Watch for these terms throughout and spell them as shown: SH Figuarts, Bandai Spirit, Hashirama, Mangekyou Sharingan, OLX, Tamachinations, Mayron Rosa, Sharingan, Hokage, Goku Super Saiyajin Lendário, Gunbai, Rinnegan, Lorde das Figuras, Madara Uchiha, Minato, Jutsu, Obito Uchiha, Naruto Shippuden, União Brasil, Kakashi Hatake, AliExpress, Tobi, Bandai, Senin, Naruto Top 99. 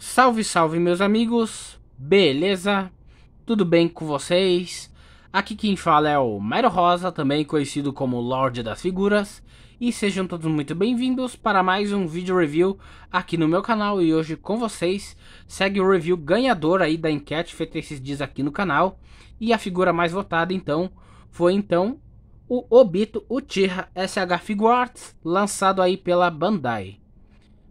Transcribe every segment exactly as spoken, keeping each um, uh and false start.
Salve, salve meus amigos, beleza? Tudo bem com vocês? Aqui quem fala é o Mayron Rosa, também conhecido como Lorde das Figuras. E sejam todos muito bem-vindos para mais um vídeo review aqui no meu canal. E hoje com vocês segue o review ganhador aí da enquete feita esses dias aqui no canal. E a figura mais votada então foi então o Obito Uchiha S H Figuarts, lançado aí pela Bandai.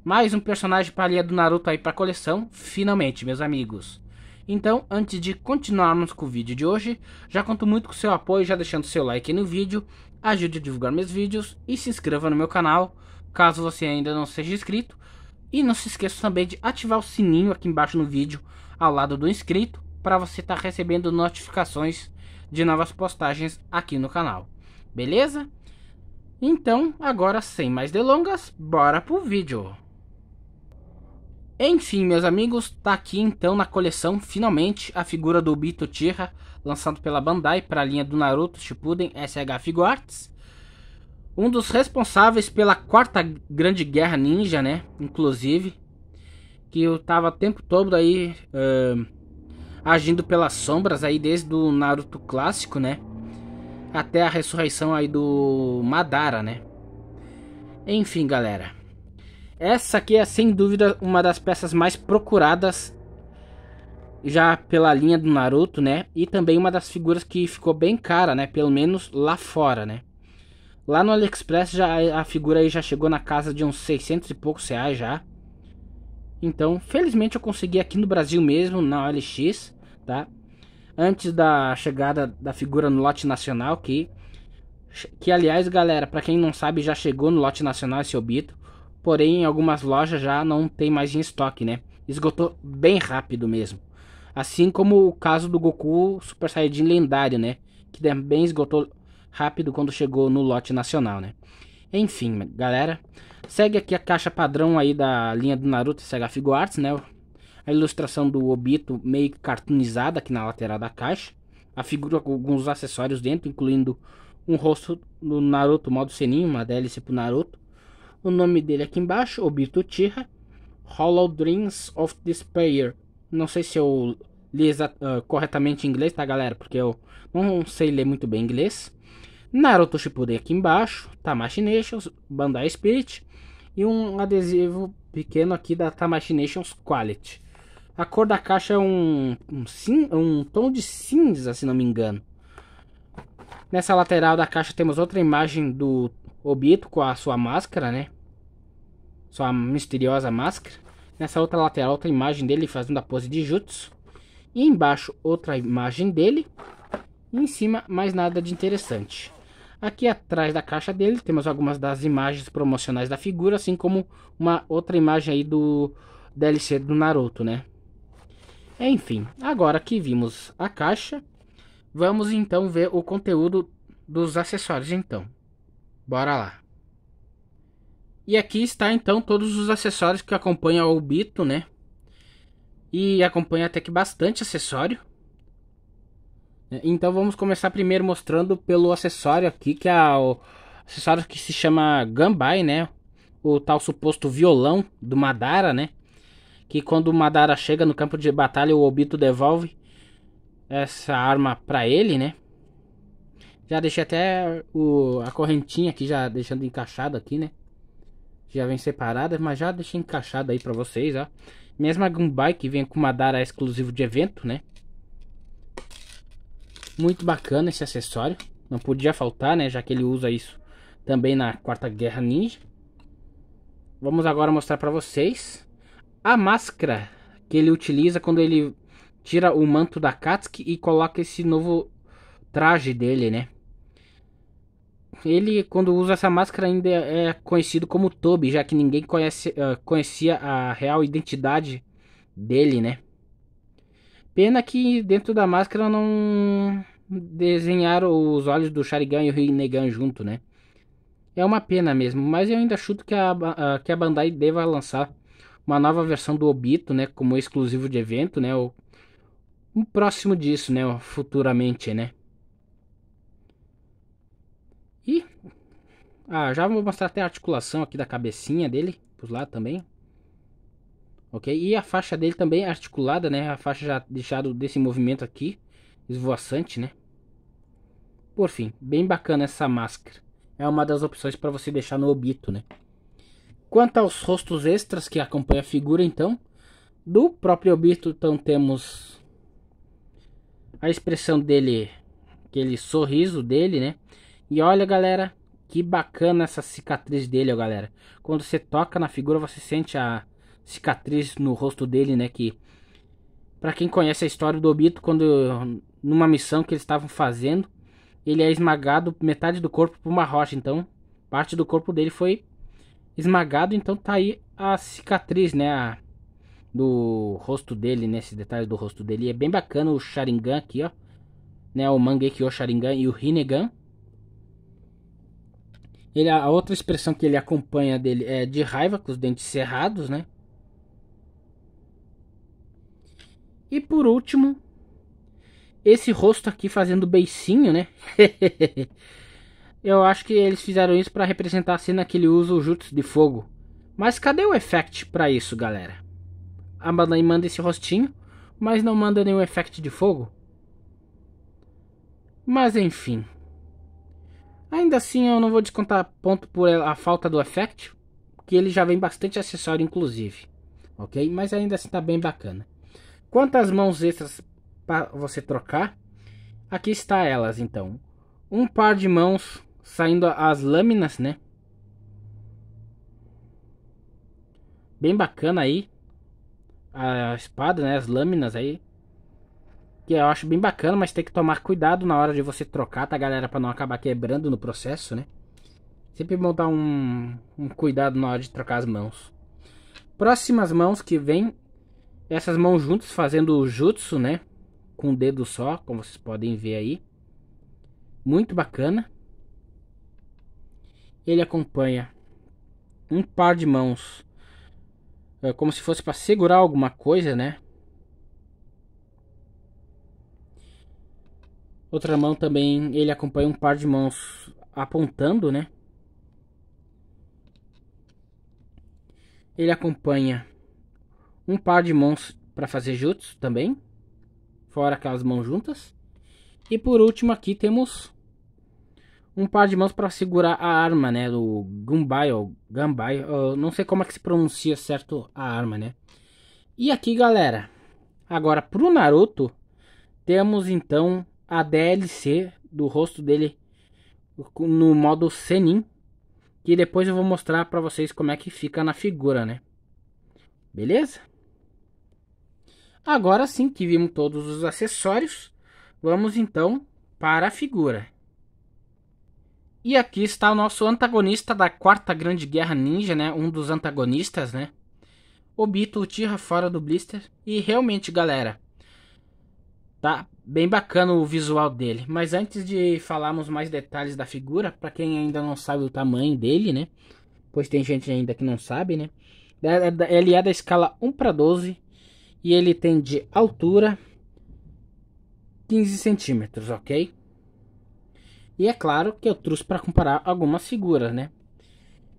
Mais um personagem palha do Naruto aí para coleção, finalmente meus amigos. Então, antes de continuarmos com o vídeo de hoje, já conto muito com seu apoio, já deixando seu like aí no vídeo, ajude a divulgar meus vídeos e se inscreva no meu canal, caso você ainda não seja inscrito. E não se esqueça também de ativar o sininho aqui embaixo no vídeo, ao lado do inscrito, para você estar tá recebendo notificações de novas postagens aqui no canal, beleza? Então, agora sem mais delongas, bora pro vídeo! Enfim, meus amigos, tá aqui então na coleção, finalmente, a figura do Obito Uchiha, lançado pela Bandai para a linha do Naruto Shippuden S H Figuarts. Um dos responsáveis pela quarta grande guerra ninja, né, inclusive, que eu tava o tempo todo aí uh, agindo pelas sombras aí desde o Naruto clássico, né, até a ressurreição aí do Madara, né. Enfim, galera. Essa aqui é sem dúvida uma das peças mais procuradas já pela linha do Naruto, né? E também uma das figuras que ficou bem cara, né? Pelo menos lá fora, né? Lá no AliExpress já, a figura aí já chegou na casa de uns seiscentos e poucos reais já. Então, felizmente eu consegui aqui no Brasil mesmo, na O L X, tá? Antes da chegada da figura no lote nacional, que... Que, aliás, galera, pra quem não sabe, já chegou no lote nacional esse Obito. Porém, em algumas lojas já não tem mais em estoque, né? Esgotou bem rápido mesmo. Assim como o caso do Goku Super Saiyajin Lendário, né? Que também esgotou rápido quando chegou no lote nacional, né? Enfim, galera. Segue aqui a caixa padrão aí da linha do Naruto S H Figuarts, né? A ilustração do Obito meio cartoonizada aqui na lateral da caixa. A figura com alguns acessórios dentro, incluindo um rosto do Naruto modo Seninho, uma D L C pro Naruto. O nome dele aqui embaixo, Obito Uchiha, Hollow Dreams of Despair. Não sei se eu li uh, corretamente em inglês, tá galera? Porque eu não sei ler muito bem inglês. Naruto Shippuden aqui embaixo, Tamachinations, Bandai Spirit. E um adesivo pequeno aqui da Tamachinations Quality. A cor da caixa é um, um, cin um tom de cinza, se não me engano. Nessa lateral da caixa temos outra imagem do Obito com a sua máscara, né? Sua misteriosa máscara. Nessa outra lateral, outra imagem dele fazendo a pose de jutsu. E embaixo, outra imagem dele. E em cima, mais nada de interessante. Aqui atrás da caixa dele, temos algumas das imagens promocionais da figura, assim como uma outra imagem aí do D L C do Naruto, né? Enfim, agora que vimos a caixa, vamos então ver o conteúdo dos acessórios, então. Bora lá. E aqui está então todos os acessórios que acompanham o Obito, né? E acompanha até que bastante acessório. Então vamos começar primeiro mostrando pelo acessório aqui, que é o acessório que se chama Gunbai, né? O tal suposto violão do Madara, né? Que quando o Madara chega no campo de batalha, o Obito devolve essa arma pra ele, né? Já deixei até o, a correntinha aqui, já deixando encaixado aqui, né? Já vem separada, mas já deixei encaixado aí pra vocês, ó. Mesma Gunbai que vem com Madara exclusivo de evento, né? Muito bacana esse acessório. Não podia faltar, né? Já que ele usa isso também na Quarta Guerra Ninja. Vamos agora mostrar pra vocês a máscara que ele utiliza quando ele tira o manto da Katsuki e coloca esse novo traje dele, né? Ele, quando usa essa máscara, ainda é conhecido como Tobi, já que ninguém conhece, uh, conhecia a real identidade dele, né? Pena que dentro da máscara não desenharam os olhos do Sharingan e o Rinnegan junto, né? É uma pena mesmo, mas eu ainda chuto que a, uh, que a Bandai deva lançar uma nova versão do Obito, né? Como exclusivo de evento, né? Ou um próximo disso, né? Futuramente, né? E ah, já vou mostrar até a articulação aqui da cabecinha dele, por lá também. ok? E a faixa dele também é articulada, né? A faixa já deixado desse movimento aqui, esvoaçante, né? Por fim, bem bacana essa máscara. É uma das opções para você deixar no Obito, né? Quanto aos rostos extras que acompanham a figura, então, do próprio Obito, então temos a expressão dele, aquele sorriso dele, né? E olha, galera, que bacana essa cicatriz dele, ó, galera. Quando você toca na figura, você sente a cicatriz no rosto dele, né? Que, pra quem conhece a história do Obito, quando numa missão que eles estavam fazendo, ele é esmagado metade do corpo por uma rocha, então parte do corpo dele foi esmagado, então tá aí a cicatriz, né, a, do rosto dele, né, esses detalhes do rosto dele. E é bem bacana o Sharingan aqui, ó, né, o Mangekyou Sharingan e o Rinnegan. Ele, a outra expressão que ele acompanha dele é de raiva, com os dentes cerrados, né. E por último, esse rosto aqui fazendo beicinho, né. Eu acho que eles fizeram isso para representar a cena que ele usa o jutsu de fogo. Mas cadê o effect para isso, galera? A Bandai manda esse rostinho, mas não manda nenhum effect de fogo. Mas enfim. Ainda assim eu não vou descontar ponto por a falta do effect, porque ele já vem bastante acessório inclusive. Ok? Mas ainda assim tá bem bacana. Quantas mãos extras para você trocar? Aqui está elas então. Um par de mãos saindo as lâminas, né? Bem bacana aí. A espada, né? As lâminas aí. Que eu acho bem bacana, mas tem que tomar cuidado na hora de você trocar, tá, galera? Pra não acabar quebrando no processo, né? Sempre bom dar um, um cuidado na hora de trocar as mãos. Próximas mãos que vem. Essas mãos juntas fazendo o jutsu, né? Com um dedo só, como vocês podem ver aí. Muito bacana. Ele acompanha um par de mãos, como se fosse para segurar alguma coisa, né? Outra mão também, ele acompanha um par de mãos apontando, né? Ele acompanha um par de mãos para fazer jutsu também, fora aquelas mãos juntas. E por último aqui temos um par de mãos para segurar a arma, né, do Gunbai ou Gunbai, eu não sei como é que se pronuncia certo a arma, né. E aqui, galera, agora pro Naruto, temos então a D L C do rosto dele no modo Senin, que depois eu vou mostrar para vocês como é que fica na figura, né, beleza? Agora sim que vimos todos os acessórios, vamos então para a figura. E aqui está o nosso antagonista da quarta grande guerra ninja, né? Um dos antagonistas, né? Obito Uchiha fora do blister. E realmente, galera, tá bem bacana o visual dele. Mas antes de falarmos mais detalhes da figura, para quem ainda não sabe o tamanho dele, né? Pois tem gente ainda que não sabe, né? Ele é da escala um para doze e ele tem de altura quinze centímetros, ok? E é claro que eu trouxe para comparar algumas figuras, né?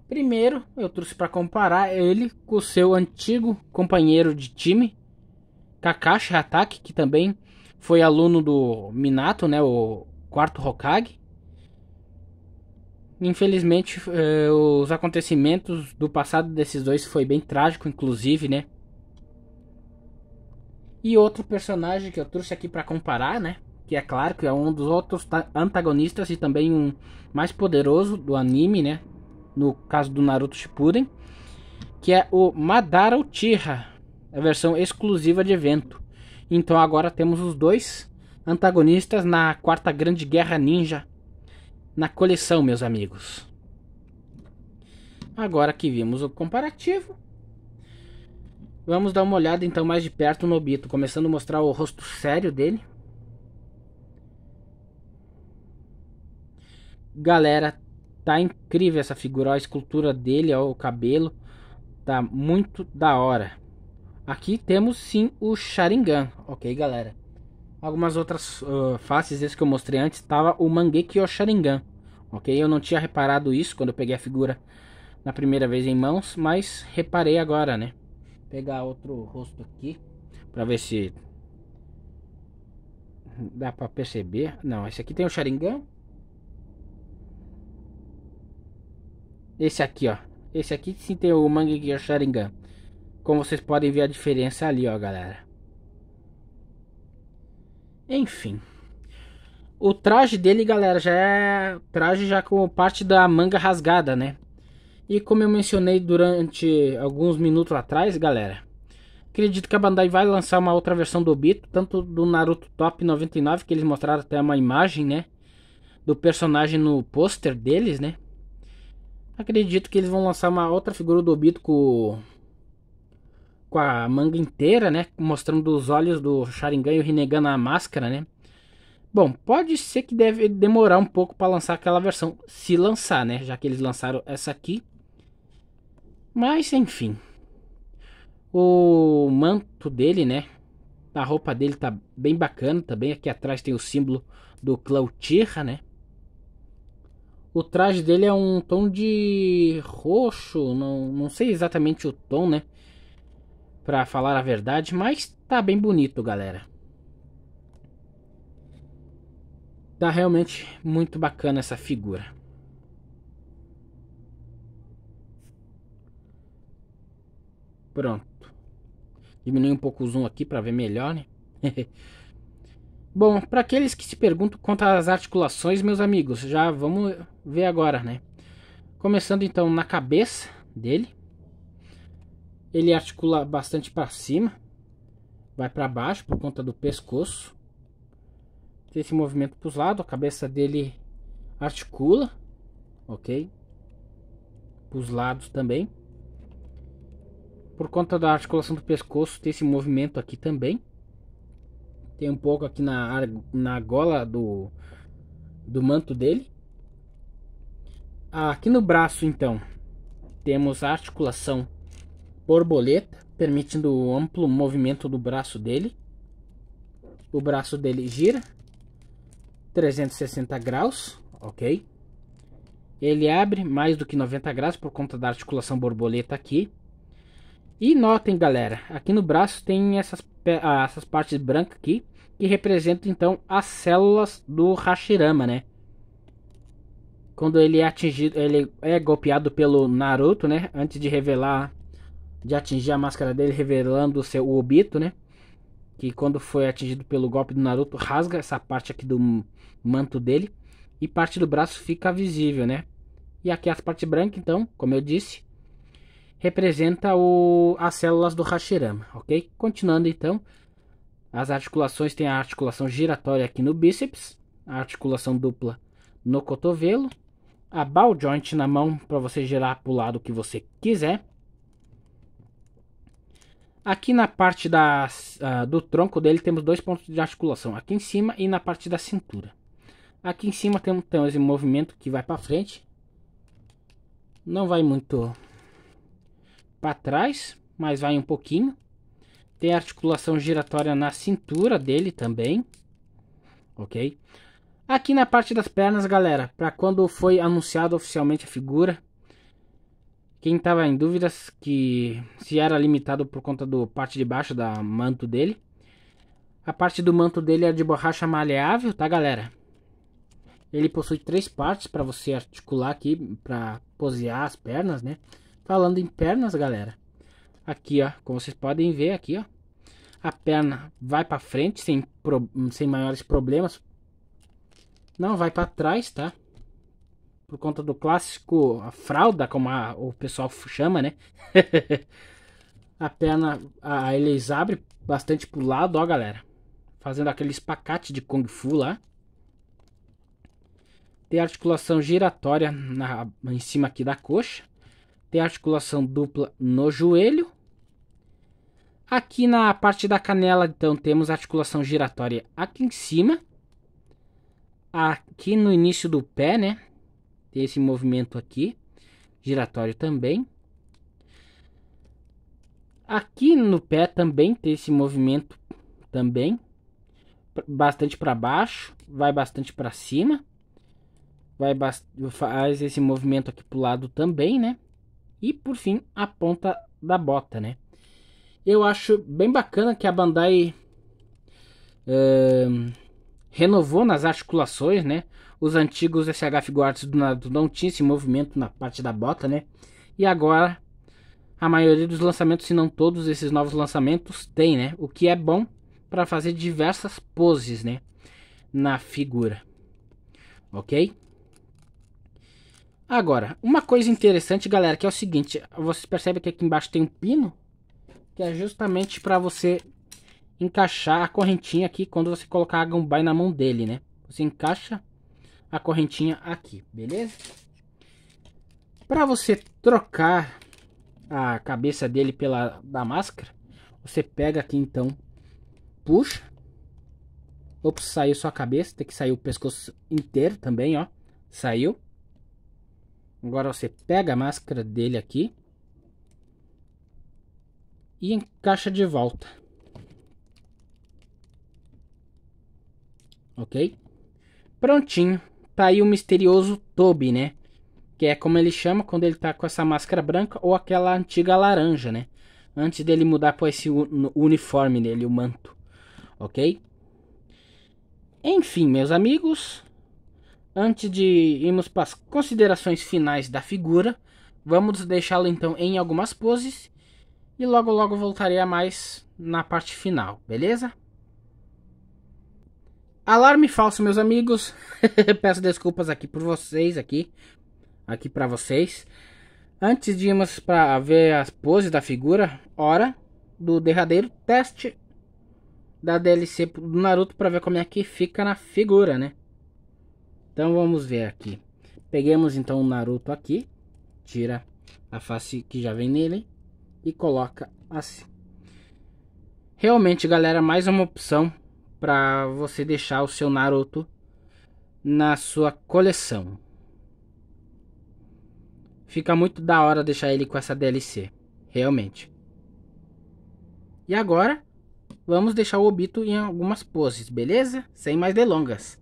Primeiro, eu trouxe para comparar ele com o seu antigo companheiro de time, Kakashi Hatake, que também foi aluno do Minato, né? O quarto Hokage. Infelizmente, eh, os acontecimentos do passado desses dois foi bem trágico, inclusive, né? E outro personagem que eu trouxe aqui para comparar, né? Que é claro que é um dos outros antagonistas e também um mais poderoso do anime, né? No caso do Naruto Shippuden, que é o Madara Uchiha, a versão exclusiva de evento. Então agora temos os dois antagonistas na quarta grande guerra ninja na coleção, meus amigos. Agora que vimos o comparativo, vamos dar uma olhada então mais de perto no Obito, começando a mostrar o rosto sério dele. Galera, tá incrível essa figura, ó, a escultura dele, ó, o cabelo, tá muito da hora. Aqui temos sim o Sharingan, ok, galera? Algumas outras uh, faces, esse que eu mostrei antes, tava o Mangekyou Sharingan, ok? Eu não tinha reparado isso quando eu peguei a figura na primeira vez em mãos, mas reparei agora, né? pegar outro rosto aqui pra ver se dá pra perceber. Não, esse aqui tem o Sharingan. Esse aqui, ó. Esse aqui sim tem o Mangekyou Sharingan. Como vocês podem ver a diferença ali, ó, galera. Enfim. O traje dele, galera, já é traje já com parte da manga rasgada, né? E como eu mencionei durante alguns minutos atrás, galera, acredito que a Bandai vai lançar uma outra versão do Obito, tanto do Naruto Top noventa e nove, que eles mostraram até uma imagem, né, do personagem no pôster deles, né? Acredito que eles vão lançar uma outra figura do Obito com, com a manga inteira, né, mostrando os olhos do Sharingan e o Rinnegan na máscara, né? Bom, pode ser que deve demorar um pouco para lançar aquela versão, se lançar, né, já que eles lançaram essa aqui. Mas, enfim, o manto dele, né, a roupa dele tá bem bacana também. Aqui atrás tem o símbolo do clã Uchiha, né. O traje dele é um tom de roxo, não, não sei exatamente o tom, né, pra falar a verdade, mas tá bem bonito, galera. Tá realmente muito bacana essa figura. Pronto. Diminui um pouco o zoom aqui para ver melhor, né? Bom, para aqueles que se perguntam quanto às articulações, meus amigos, já vamos ver agora, né? Começando então na cabeça dele. Ele articula bastante para cima, vai para baixo por conta do pescoço. Tem esse movimento para os lados, a cabeça dele articula, ok? Para os lados também. Por conta da articulação do pescoço, tem esse movimento aqui também. Tem um pouco aqui na, na gola do, do manto dele. Aqui no braço, então, temos a articulação borboleta, permitindo o amplo movimento do braço dele. O braço dele gira trezentos e sessenta graus, ok? Ele abre mais do que noventa graus por conta da articulação borboleta aqui. E notem, galera, aqui no braço tem essas, ah, essas partes brancas aqui, que representam então as células do Hashirama, né? Quando ele é atingido, ele é golpeado pelo Naruto, né? Antes de revelar, de atingir a máscara dele, revelando o seu Obito, né? Que quando foi atingido pelo golpe do Naruto, rasga essa parte aqui do manto dele. E parte do braço fica visível, né? E aqui as partes brancas, então, como eu disse, representa o, as células do Hashirama, ok? Continuando, então, as articulações. Tem a articulação giratória aqui no bíceps. A articulação dupla no cotovelo. A ball joint na mão, para você girar para o lado que você quiser. Aqui na parte da, uh, do tronco dele temos dois pontos de articulação, aqui em cima e na parte da cintura. Aqui em cima tem então esse movimento que vai para frente, não vai muito para trás, mas vai um pouquinho. Tem a articulação giratória na cintura dele também, ok? Aqui na parte das pernas, galera, para quando foi anunciado oficialmente a figura, quem estava em dúvidas que se era limitado por conta do parte de baixo da manto dele. A parte do manto dele é de borracha maleável, tá, galera? Ele possui três partes para você articular aqui, para posear as pernas, né? Falando em pernas, galera. Aqui, ó, como vocês podem ver aqui, ó. A perna vai para frente sem, pro... sem maiores problemas. Não vai para trás, tá? Por conta do clássico, a fralda, como a, o pessoal chama, né? A perna, a, eles abrem bastante pro lado, ó, galera. Fazendo aquele espacate de Kung Fu lá. Tem articulação giratória na, em cima aqui da coxa. Tem articulação dupla no joelho. Aqui na parte da canela, então, temos articulação giratória aqui em cima. Aqui no início do pé, né? Tem esse movimento aqui, giratório também. Aqui no pé também tem esse movimento também. Bastante para baixo, vai bastante para cima. Vai faz esse movimento aqui pro lado também, né? E por fim, a ponta da bota, né? Eu acho bem bacana que a Bandai é, renovou nas articulações, né? Os antigos S H Figuarts do Naruto não tinham esse movimento na parte da bota, né? E agora a maioria dos lançamentos, se não todos esses novos lançamentos, tem, né? O que é bom para fazer diversas poses, né? Na figura. Ok? Agora, uma coisa interessante, galera, que é o seguinte. Vocês percebem que aqui embaixo tem um pino, que é justamente para você encaixar a correntinha aqui quando você colocar a Gunbai na mão dele, né? Você encaixa a correntinha aqui, beleza? Para você trocar a cabeça dele pela da máscara, você pega aqui então, puxa. Ops, saiu só a cabeça, tem que sair o pescoço inteiro também, ó. Saiu. Agora você pega a máscara dele aqui e encaixa de volta. Ok? Prontinho. Tá aí o misterioso Tobi, né? Que é como ele chama quando ele tá com essa máscara branca ou aquela antiga laranja, né? Antes dele mudar para esse uniforme dele, o manto. Ok? Enfim, meus amigos, antes de irmos para as considerações finais da figura, vamos deixá-lo então em algumas poses e logo logo voltarei a mais na parte final, beleza? Alarme falso, meus amigos. Peço desculpas aqui por vocês, aqui, aqui para vocês. Antes de irmos para ver as poses da figura, hora do derradeiro teste da D L C do Naruto para ver como é que fica na figura, né? Então vamos ver aqui. Peguemos então o Naruto aqui, tira a face que já vem nele e coloca assim. Realmente, galera, mais uma opção para você deixar o seu Naruto na sua coleção. Fica muito da hora deixar ele com essa D L C, realmente. E agora vamos deixar o Obito em algumas poses, beleza? Sem mais delongas.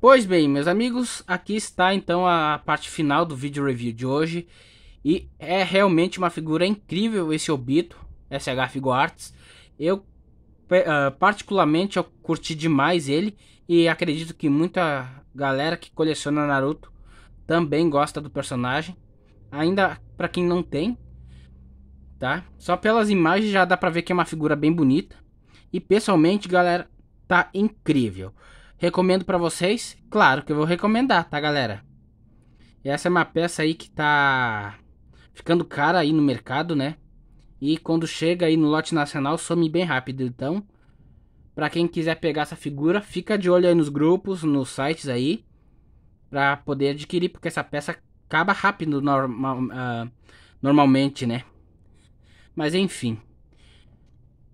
Pois bem, meus amigos, aqui está então a parte final do vídeo review de hoje. E é realmente uma figura incrível esse Obito, S H Figuarts. Eu, uh, particularmente, eu curti demais ele. E acredito que muita galera que coleciona Naruto também gosta do personagem. Ainda para quem não tem, tá? Só pelas imagens já dá pra ver que é uma figura bem bonita. E pessoalmente, galera, tá incrível. Recomendo pra vocês? Claro que eu vou recomendar, tá, galera? E essa é uma peça aí que tá ficando cara aí no mercado, né? E quando chega aí no lote nacional, some bem rápido. Então, pra quem quiser pegar essa figura, fica de olho aí nos grupos, nos sites aí, pra poder adquirir, porque essa peça acaba rápido normal, uh, normalmente, né? Mas enfim.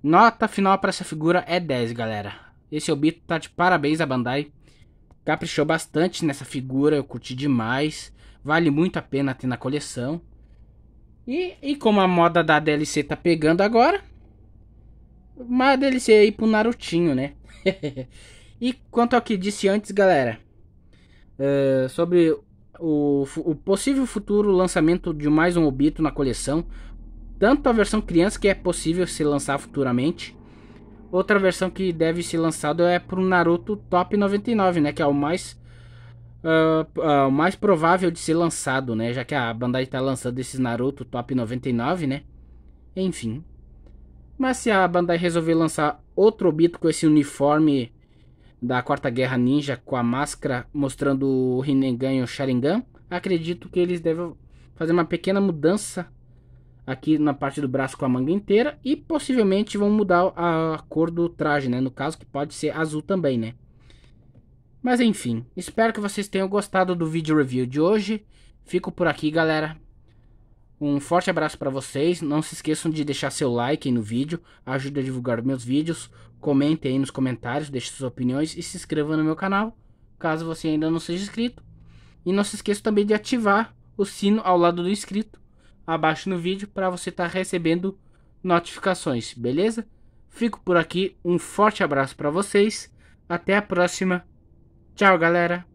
Nota final pra essa figura é dez, galera. Esse Obito tá de parabéns, a Bandai caprichou bastante nessa figura, eu curti demais, vale muito a pena ter na coleção. E, e como a moda da D L C tá pegando agora, mas a D L C aí pro Narutinho, né? E quanto ao que disse antes, galera, uh, sobre o, o possível futuro lançamento de mais um Obito na coleção, tanto a versão criança, que é possível se lançar futuramente, outra versão que deve ser lançada é pro Naruto Top noventa e nove, né? Que é o mais, uh, uh, mais provável de ser lançado, né? Já que a Bandai tá lançando esses Naruto Top noventa e nove, né? Enfim. Mas se a Bandai resolver lançar outro Obito com esse uniforme da Quarta Guerra Ninja, com a máscara mostrando o Rinnegan e o Sharingan, acredito que eles devem fazer uma pequena mudança aqui na parte do braço com a manga inteira, e possivelmente vão mudar a cor do traje, né? No caso, que pode ser azul também, né? Mas enfim, espero que vocês tenham gostado do vídeo review de hoje. Fico por aqui, galera. Um forte abraço para vocês, não se esqueçam de deixar seu like aí no vídeo, ajuda a divulgar meus vídeos, comentem aí nos comentários, deixem suas opiniões e se inscreva no meu canal, caso você ainda não seja inscrito. E não se esqueça também de ativar o sino ao lado do inscrito, abaixo no vídeo, para você estar recebendo notificações, beleza? Fico por aqui, um forte abraço para vocês, até a próxima, tchau galera!